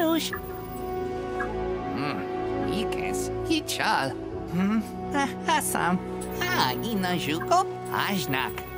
Janusz! Igaz, kicsal. Haszám, innen zsukok ásnak.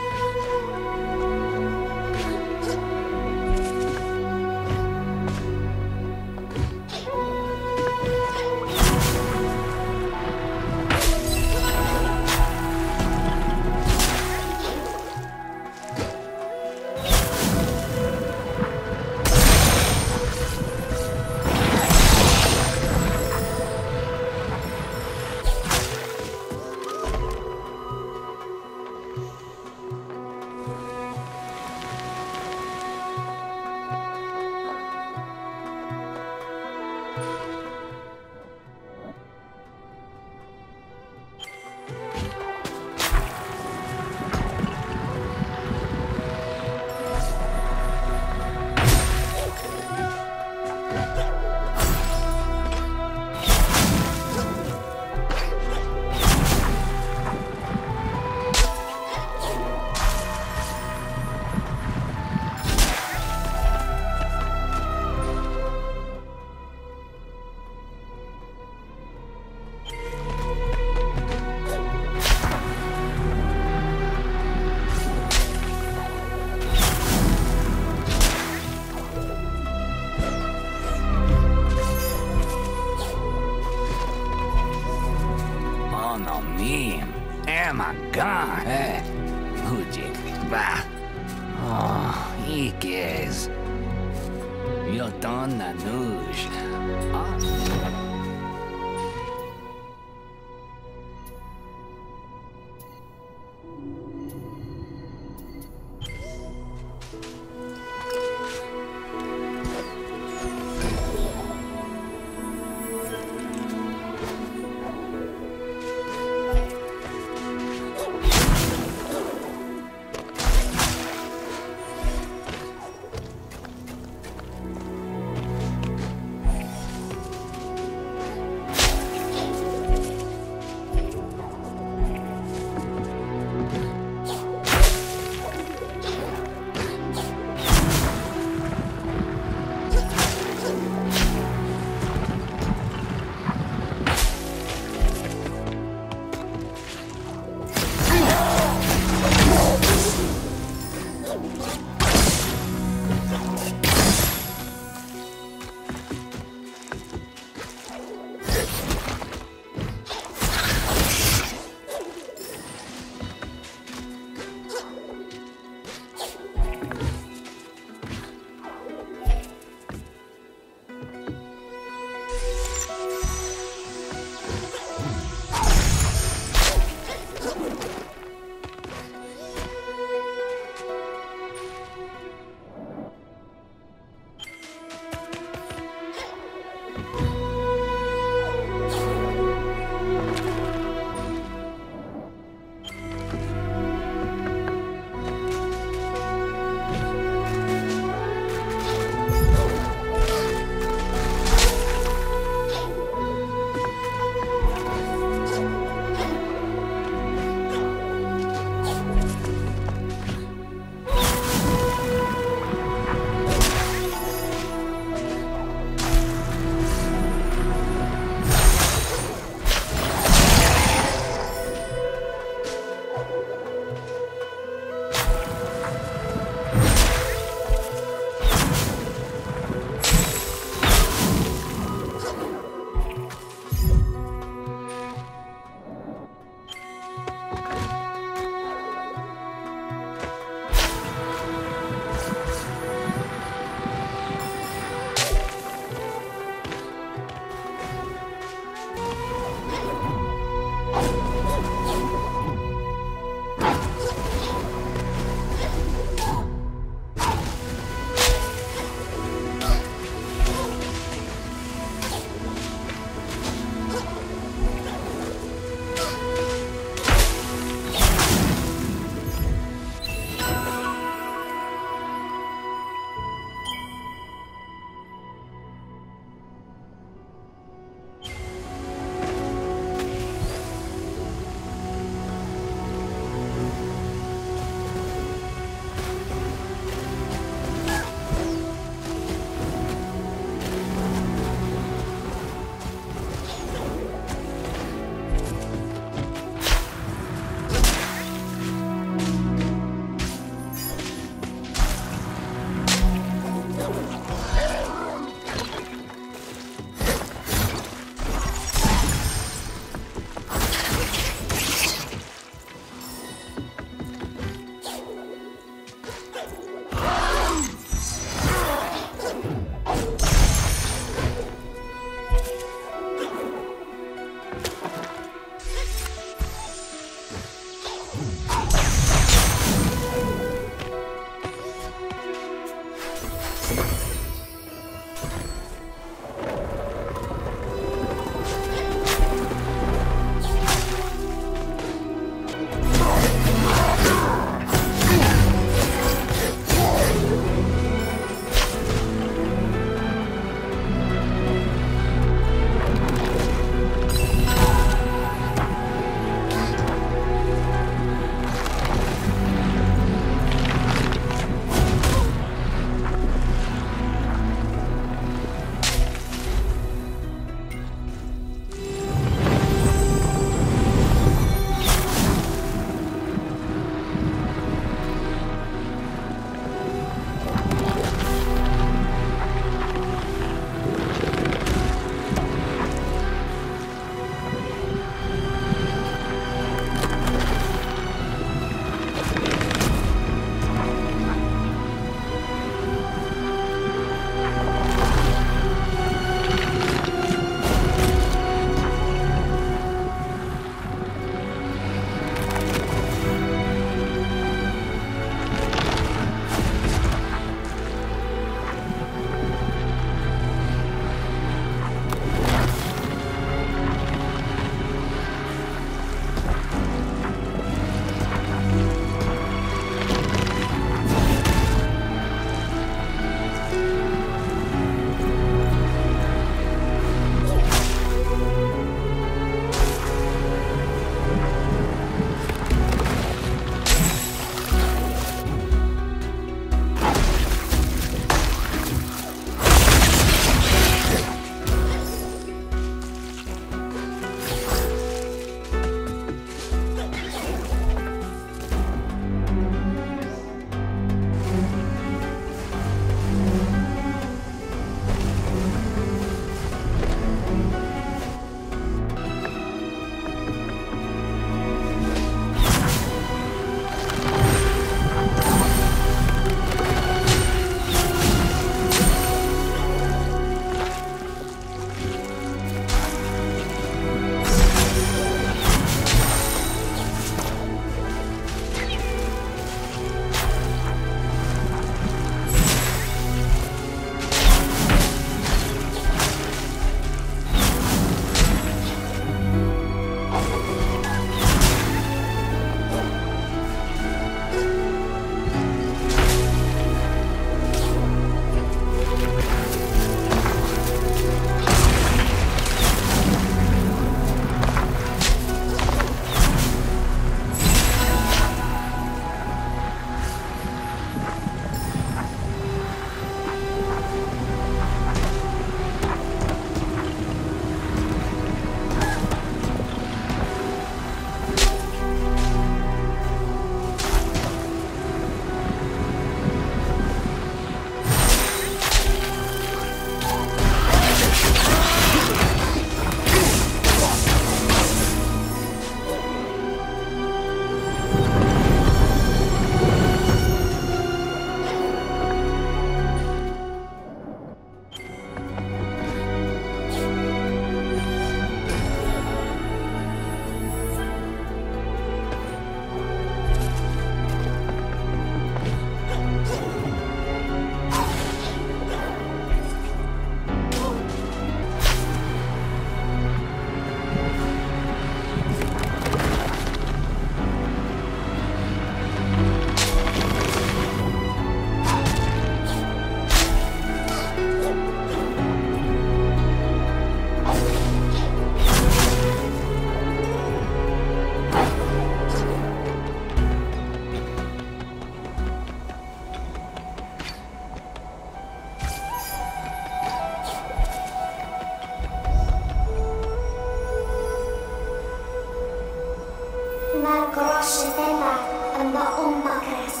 Sefema and Ma'umbakas.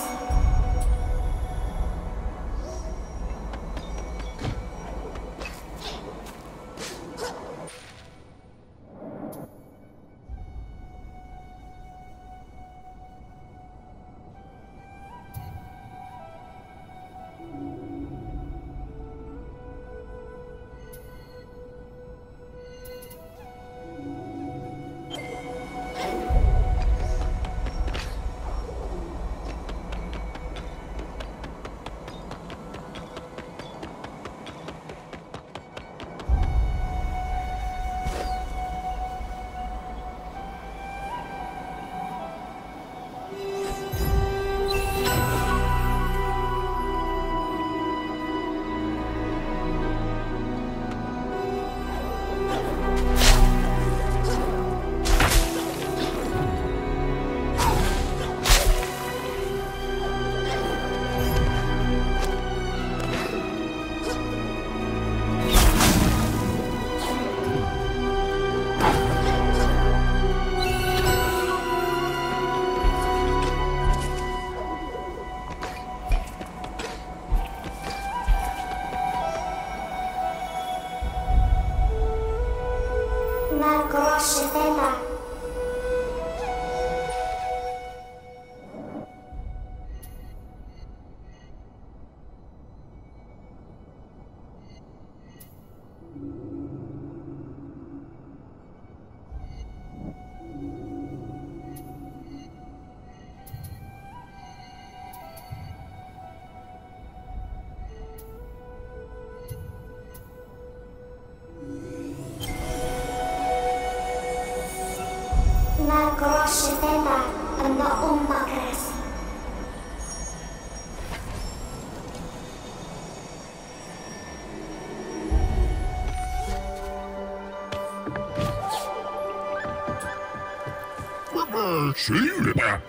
See you later.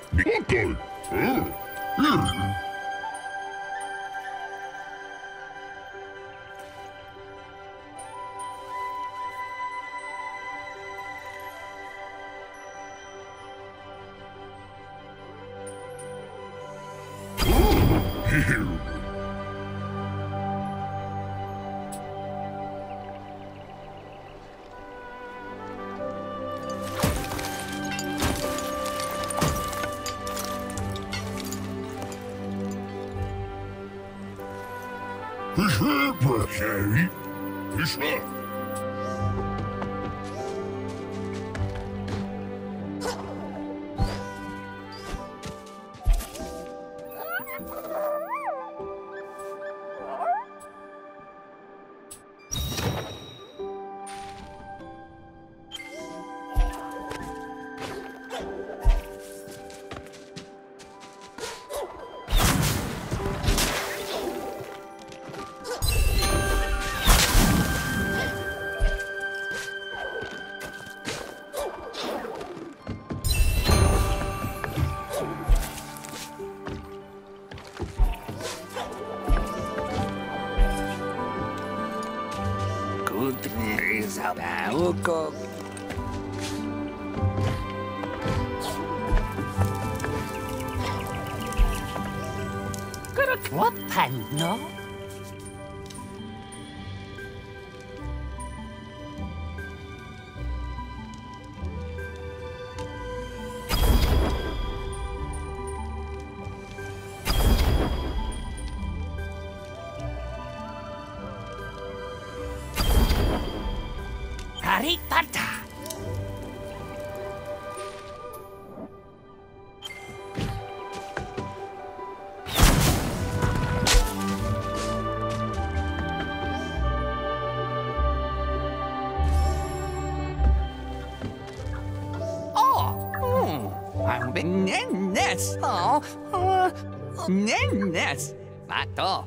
Yes, Mato.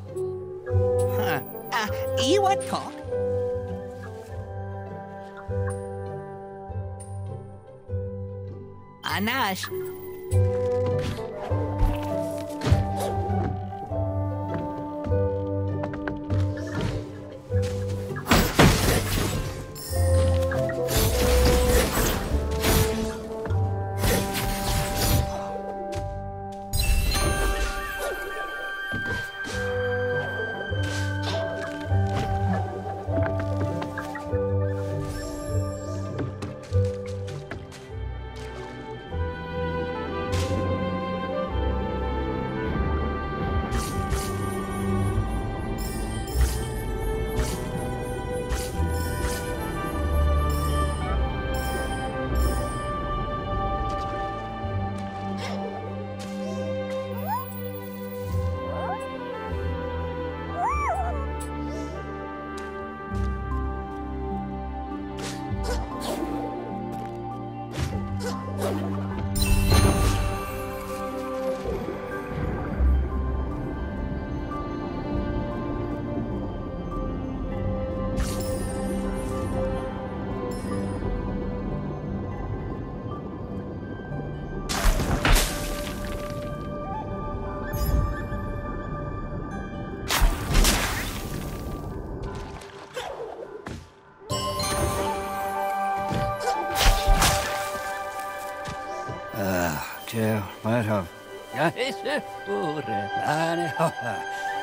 Iwat ko. Anash.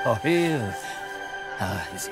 Oh, you. Ah, you see.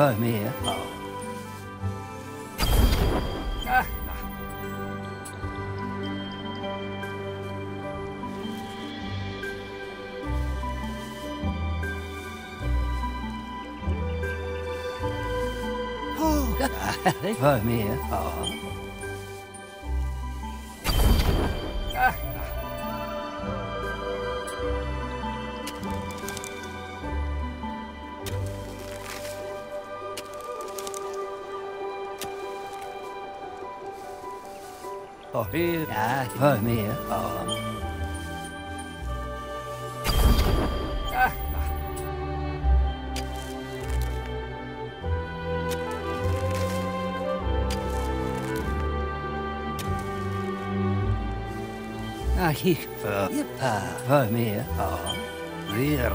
For me, oh. Oh, here, yeah, for me, oh. For me, oh, dear.